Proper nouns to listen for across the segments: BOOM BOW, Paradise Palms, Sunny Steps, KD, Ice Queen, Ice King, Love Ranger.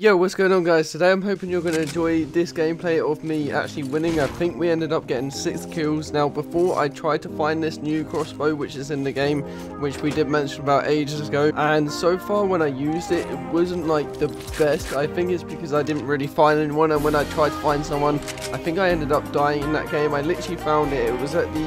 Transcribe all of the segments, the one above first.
Yo, what's going on guys? Today I'm hoping you're going to enjoy this gameplay of me actually winning. I think we ended up getting 6 kills. Now before I tried to find this new crossbow which is in the game, which we did mention about ages ago, and so far when I used it, it wasn't like the best. I think it's because I didn't really find anyone, and when I tried to find someone, I think I ended up dying in that game. I literally found it, it was at the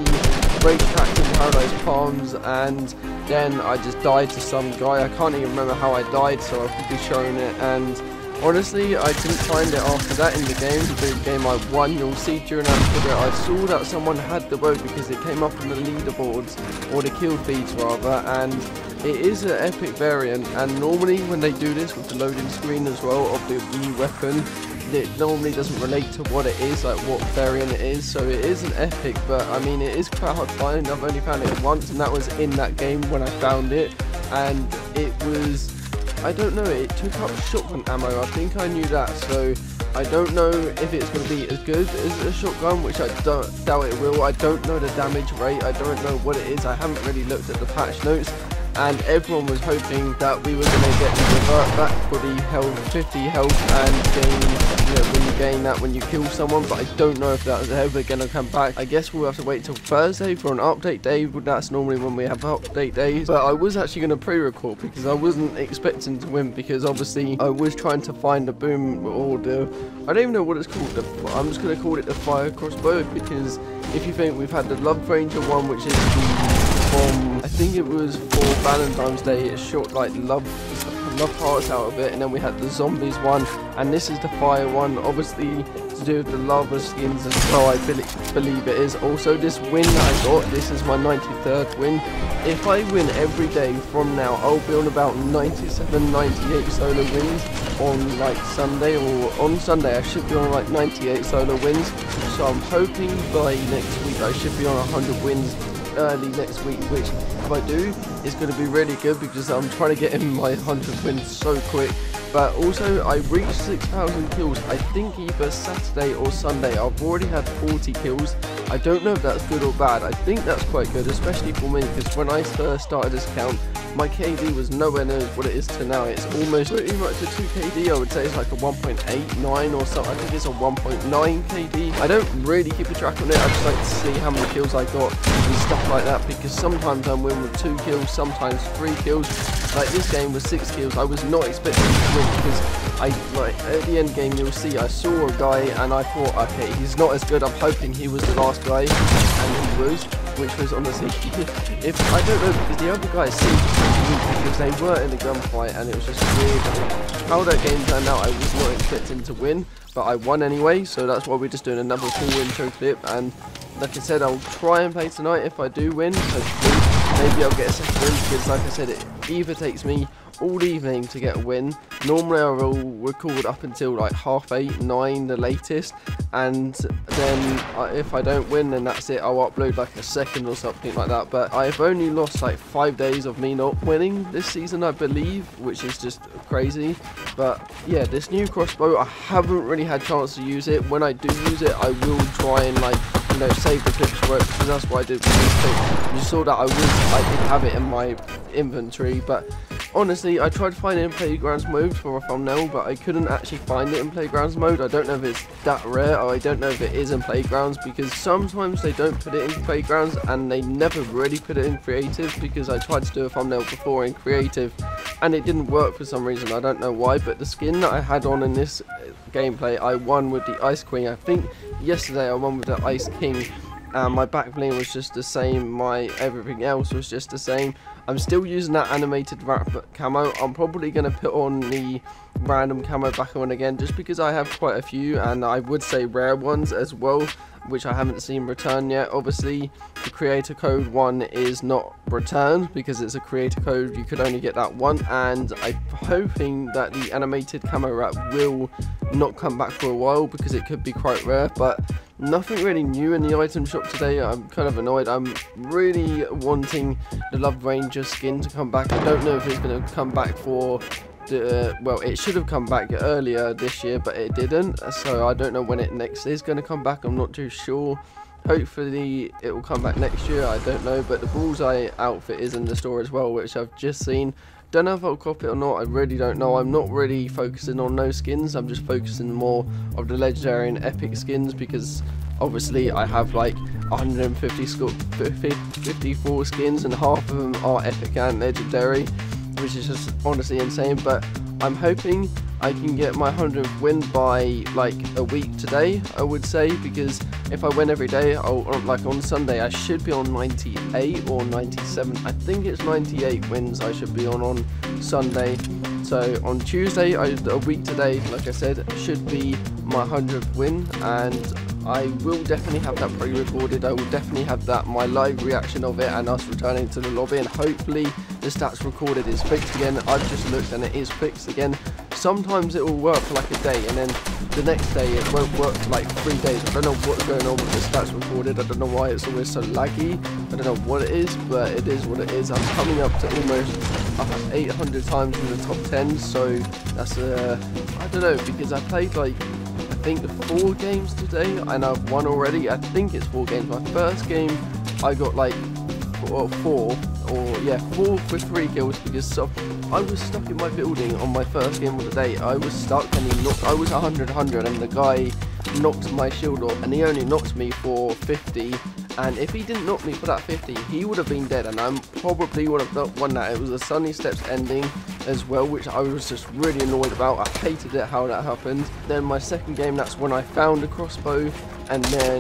race track in Paradise Palms, and then I just died to some guy. I can't even remember how I died, so I'll probably be showing it. And honestly, I didn't find it after that in the game I won. You'll see during that video, I saw that someone had the boat because it came up on the leaderboards, or the kill feeds rather, and it is an epic variant. And normally when they do this with the loading screen as well of the new weapon, it normally doesn't relate to what it is, like what variant it is, so it isn't epic, but I mean it is quite hard to find. I've only found it once, and that was in that game when I found it, and it was... I don't know, it took up shotgun ammo, I think I knew that, so I don't know if it's going to be as good as a shotgun, which I don't doubt it will. I don't know the damage rate, I don't know what it is, I haven't really looked at the patch notes, and everyone was hoping that we were going to get the revert back for the health, 50 health, and gain... when you gain that when you kill someone, but I don't know if that's ever gonna come back. I guess we'll have to wait till Thursday for an update day, but that's normally when we have update days. But I was actually gonna pre-record because I wasn't expecting to win, because obviously I was trying to find a boom, or the, I don't even know what it's called, I'm just gonna call it the fire crossbow, because if you think we've had the Love Ranger one, which is from, I think it was for Valentine's Day, it shot like love hearts out of it, and then we had the zombies one, and this is the fire one, obviously to do with the lava skins as well, I believe it is. Also this win that I got, this is my 93rd win. If I win every day from now, I'll be on about 97, 98 solo wins on like Sunday, or on Sunday I should be on like 98 solo wins, so I'm hoping by next week I should be on 100 wins early next week, which if I do is going to be really good, because I'm trying to get in my 100 wins so quick. But also I reached 6,000 kills, I think either Saturday or Sunday. I've already had 40 kills. I don't know if that's good or bad. I think that's quite good, especially for me, because when I first started this account, my KD was nowhere near what it is to now. It's almost pretty much a 2 KD, I would say. It's like a 1.89 or something. I think it's a 1.9 KD. I don't really keep a track on it. I just like to see how many kills I got and stuff like that, because sometimes I'm winning with 2 kills, sometimes 3 kills. Like this game was 6 kills. I was not expecting to win, because at the end game you'll see I saw a guy and I thought, okay, he's not as good. I'm hoping he was the last guy, and he was, which was honestly, if I don't know, because the other guys seemed weak because they were in the gunfight, and it was just weird how that game turned out. I was not expecting to win, but I won anyway, so that's why we're just doing another full intro clip. And like I said, I'll try and play tonight if I do win, hopefully. Maybe I'll get a second win, because like I said, it either takes me all evening to get a win. Normally I will record up until like half 8, 9 the latest, and then if I don't win, then that's it, I'll upload like a second or something like that. But I've only lost like 5 days of me not winning this season, I believe, which is just crazy. But yeah, this new crossbow, I haven't really had a chance to use it. When I do use it, I will try and like, you know, save the clips for it, because that's what I did with this clip. You saw that I did have it in my inventory, but honestly, I tried to find it in Playgrounds mode for a thumbnail, but I couldn't actually find it in Playgrounds mode. I don't know if it's that rare, or I don't know if it is in Playgrounds, because sometimes they don't put it in Playgrounds, and they never really put it in Creative, because I tried to do a thumbnail before in Creative, and it didn't work for some reason. I don't know why, but the skin that I had on in this gameplay, I won with the Ice Queen. I think yesterday I won with the Ice King, and my back bling was just the same, my everything else was just the same. I'm still using that animated wrap camo. I'm probably going to put on the random camo back on again, just because I have quite a few, and I would say rare ones as well, which I haven't seen return yet. Obviously the creator code one is not returned, because it's a creator code, you could only get that one, and I'm hoping that the animated camo wrap will not come back for a while, because it could be quite rare. But nothing really new in the item shop today. I'm kind of annoyed. I'm really wanting the Love Ranger skin to come back. I don't know if it's going to come back for the, well, it should have come back earlier this year, but it didn't, so I don't know when it next is going to come back. I'm not too sure. Hopefully it will come back next year, I don't know. But the Bullseye outfit is in the store as well, which I've just seen. Don't know if I'll cop it or not, I really don't know. I'm not really focusing on no skins, I'm just focusing more of the legendary and epic skins, because obviously I have like 154 skins and half of them are epic and legendary, which is just honestly insane. But I'm hoping I can get my 100th win by like a week today, I would say, because if I win every day, like on Sunday, I should be on 98 or 97. I think it's 98 wins I should be on Sunday. So on Tuesday, a week today, like I said, should be my 100th win, and I will definitely have that pre-recorded. I will definitely have that, my live reaction of it and us returning to the lobby, and hopefully the stats recorded is fixed again. I've just looked and it is fixed again. Sometimes it will work for like a day, and then the next day it won't work for like 3 days. I don't know what's going on with the stats recorded. I don't know why it's always so laggy. I don't know what it is, but it is what it is. I'm coming up to almost 800 times in the top 10, so that's I don't know, because I played like, I think 4 games today and I've won already. I think it's 4 games. My first game I got like four for 3 kills, because I was stuck in my building on my first game of the day. I was stuck and he knocked, I was 100 and the guy knocked my shield off, and he only knocked me for 50, and if he didn't knock me for that 50 he would have been dead, and I probably would have not won that. It was a Sunny Steps ending as well, which I was just really annoyed about. I hated it how that happened. Then my second game, that's when I found a crossbow, and then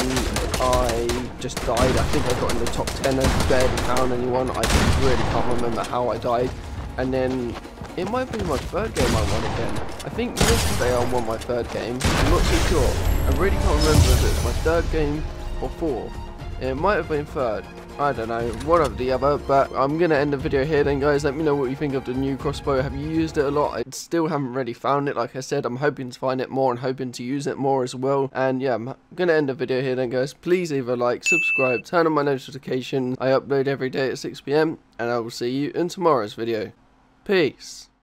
I just died. I think I got in the top 10 and barely found anyone. I just really can't remember how I died. And then it might be my third game I won again. I think yesterday I won my third game. I'm not too sure. I really can't remember if it was my third game or fourth. It might have been third. I don't know, one of the other, but I'm going to end the video here then, guys. Let me know what you think of the new crossbow. Have you used it a lot? I still haven't really found it. Like I said, I'm hoping to find it more and hoping to use it more as well. And yeah, I'm going to end the video here then, guys. Please leave a like, subscribe, turn on my notifications. I upload every day at 6 p.m. and I will see you in tomorrow's video. Peace.